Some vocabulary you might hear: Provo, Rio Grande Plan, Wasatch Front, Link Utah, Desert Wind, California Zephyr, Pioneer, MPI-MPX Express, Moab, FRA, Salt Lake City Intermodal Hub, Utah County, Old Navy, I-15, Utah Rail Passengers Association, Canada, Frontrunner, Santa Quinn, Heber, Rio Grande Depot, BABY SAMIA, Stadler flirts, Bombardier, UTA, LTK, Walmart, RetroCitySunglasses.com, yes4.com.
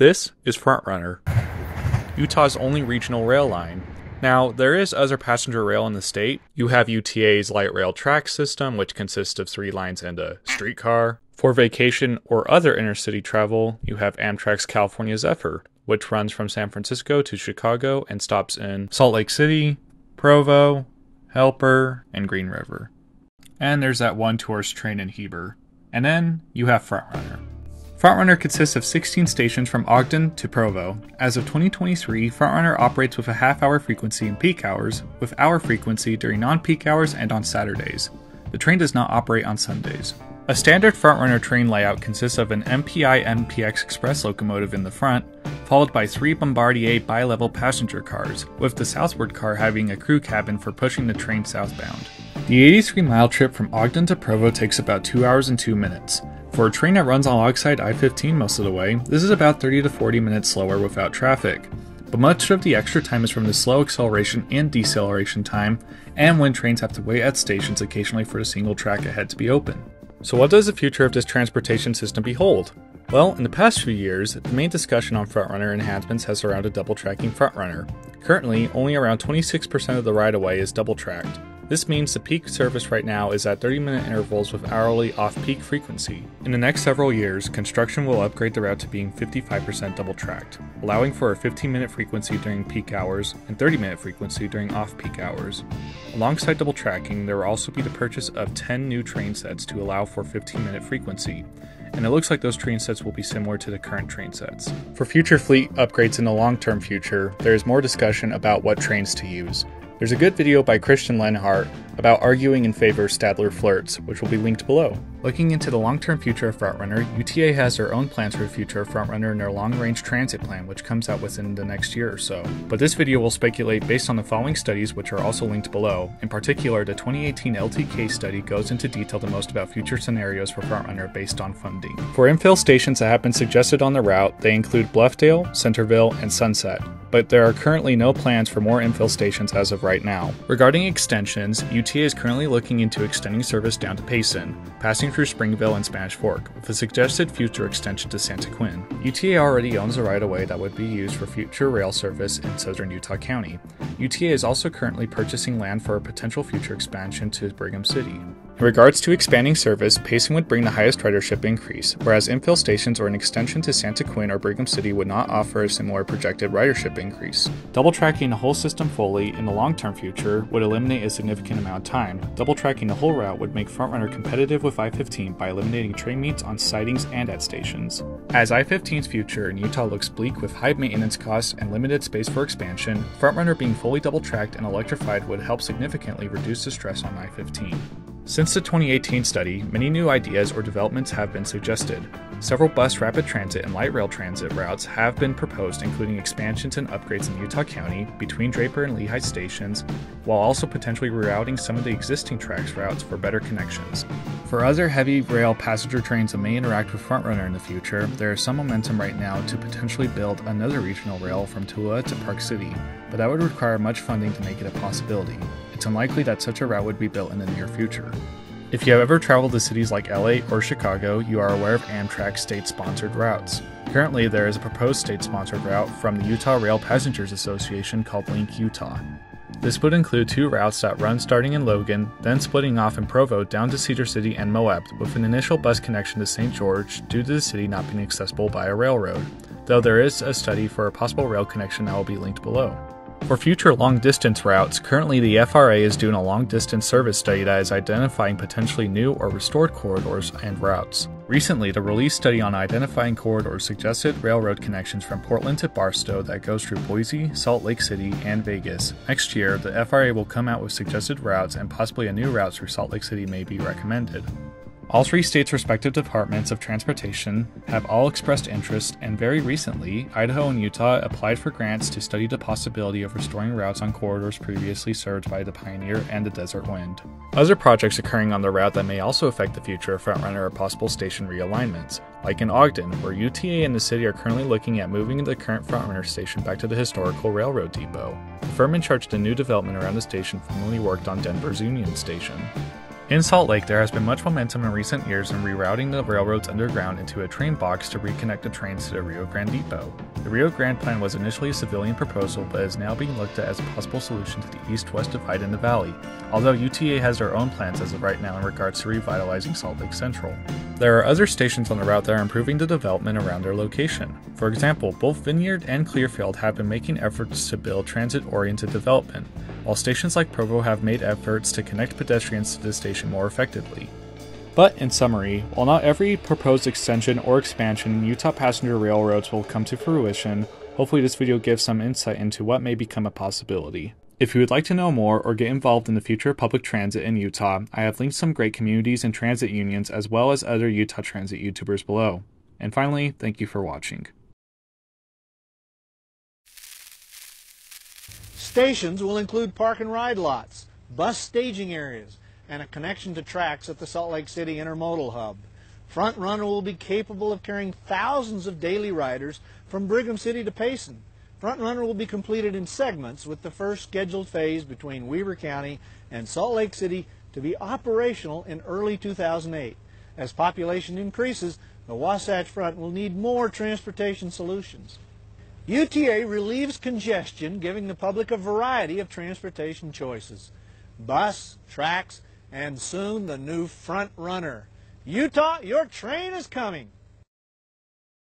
This is Frontrunner, Utah's only regional rail line. Now, there is other passenger rail in the state. You have UTA's light rail track system, which consists of 3 lines and a streetcar. For vacation or other intercity travel, you have Amtrak's California Zephyr, which runs from San Francisco to Chicago and stops in Salt Lake City, Provo, Helper, and Green River. And there's that one tourist train in Heber. And then you have Frontrunner. Frontrunner consists of 16 stations from Ogden to Provo. As of 2023, Frontrunner operates with a half-hour frequency in peak hours, with hour frequency during non-peak hours and on Saturdays. The train does not operate on Sundays. A standard Frontrunner train layout consists of an MPI-MPX Express locomotive in the front, followed by 3 Bombardier bi-level passenger cars, with the southward car having a crew cabin for pushing the train southbound. The 83-mile trip from Ogden to Provo takes about 2 hours and 2 minutes. For a train that runs on Logside I-15 most of the way, this is about 30 to 40 minutes slower without traffic, but much of the extra time is from the slow acceleration and deceleration time, and when trains have to wait at stations occasionally for a single track ahead to be open. So what does the future of this transportation system behold? Well, in the past few years, the main discussion on Frontrunner enhancements has surrounded double-tracking Frontrunner. Currently, only around 26% of the right-of-way is double-tracked. This means the peak service right now is at 30-minute intervals with hourly off-peak frequency. In the next several years, construction will upgrade the route to being 55% double-tracked, allowing for a 15-minute frequency during peak hours and 30-minute frequency during off-peak hours. Alongside double-tracking, there will also be the purchase of 10 new train sets to allow for 15-minute frequency, and it looks like those train sets will be similar to the current train sets. For future fleet upgrades in the long-term future, there is more discussion about what trains to use. There's a good video by Christian Lenhart about arguing in favor of Stadler Flirts, which will be linked below. Looking into the long-term future of Frontrunner, UTA has their own plans for the future of Frontrunner in their long-range transit plan, which comes out within the next year or so. But this video will speculate based on the following studies, which are also linked below. In particular, the 2018 LTK study goes into detail the most about future scenarios for Frontrunner based on funding. For infill stations that have been suggested on the route, they include Bluffdale, Centerville, and Sunset, but there are currently no plans for more infill stations as of right now. Regarding extensions, UTA is currently looking into extending service down to Payson, passing through Springville and Spanish Fork, with a suggested future extension to Santa Quinn. UTA already owns a right-of-way that would be used for future rail service in southern Utah County. UTA is also currently purchasing land for a potential future expansion to Brigham City. In regards to expanding service, Payson would bring the highest ridership increase, whereas infill stations or an extension to Santa Quinn or Brigham City would not offer a similar projected ridership increase. Double-tracking the whole system fully in the long-term future would eliminate a significant amount of time. Double-tracking the whole route would make Frontrunner competitive with I-15 by eliminating train meets on sidings and at stations. As I-15's future in Utah looks bleak with high maintenance costs and limited space for expansion, Frontrunner being fully double-tracked and electrified would help significantly reduce the stress on I-15. Since the 2018 study, many new ideas or developments have been suggested. Several bus rapid transit and light rail transit routes have been proposed, including expansions and upgrades in Utah County between Draper and Lehigh stations, while also potentially rerouting some of the existing tracks routes for better connections. For other heavy rail passenger trains that may interact with Frontrunner in the future, there is some momentum right now to potentially build another regional rail from Tula to Park City, but that would require much funding to make it a possibility. It's unlikely that such a route would be built in the near future. If you have ever traveled to cities like LA or Chicago, you are aware of Amtrak's state-sponsored routes. Currently, there is a proposed state-sponsored route from the Utah Rail Passengers Association called Link Utah. This would include 2 routes that run starting in Logan, then splitting off in Provo down to Cedar City and Moab, with an initial bus connection to St. George due to the city not being accessible by a railroad, though there is a study for a possible rail connection that will be linked below. For future long-distance routes, currently the FRA is doing a long-distance service study that is identifying potentially new or restored corridors and routes. Recently, the release study on identifying corridors suggested railroad connections from Portland to Barstow that goes through Boise, Salt Lake City, and Vegas. Next year, the FRA will come out with suggested routes, and possibly a new route through Salt Lake City may be recommended. All 3 states' respective departments of transportation have all expressed interest, and very recently, Idaho and Utah applied for grants to study the possibility of restoring routes on corridors previously served by the Pioneer and the Desert Wind. Other projects occurring on the route that may also affect the future of Frontrunner are possible station realignments, like in Ogden, where UTA and the city are currently looking at moving the current Frontrunner station back to the historical railroad depot. The firm in charge of the new development around the station formerly worked on Denver's Union Station. In Salt Lake, there has been much momentum in recent years in rerouting the railroad's underground into a train box to reconnect the trains to the Rio Grande Depot. The Rio Grande plan was initially a civilian proposal, but is now being looked at as a possible solution to the east-west divide in the valley, although UTA has their own plans as of right now in regards to revitalizing Salt Lake Central. There are other stations on the route that are improving the development around their location. For example, both Vineyard and Clearfield have been making efforts to build transit-oriented development, while stations like Provo have made efforts to connect pedestrians to the station more effectively. But in summary, while not every proposed extension or expansion Utah passenger railroads will come to fruition, hopefully this video gives some insight into what may become a possibility. If you would like to know more or get involved in the future of public transit in Utah, I have linked some great communities and transit unions as well as other Utah transit YouTubers below. And finally, thank you for watching. Stations will include park and ride lots, bus staging areas, and a connection to tracks at the Salt Lake City Intermodal Hub. Frontrunner will be capable of carrying thousands of daily riders from Brigham City to Payson. Frontrunner will be completed in segments, with the first scheduled phase between Weber County and Salt Lake City to be operational in early 2008. As population increases, the Wasatch Front will need more transportation solutions. UTA relieves congestion, giving the public a variety of transportation choices. Bus, tracks, and soon the new Frontrunner. Utah, your train is coming!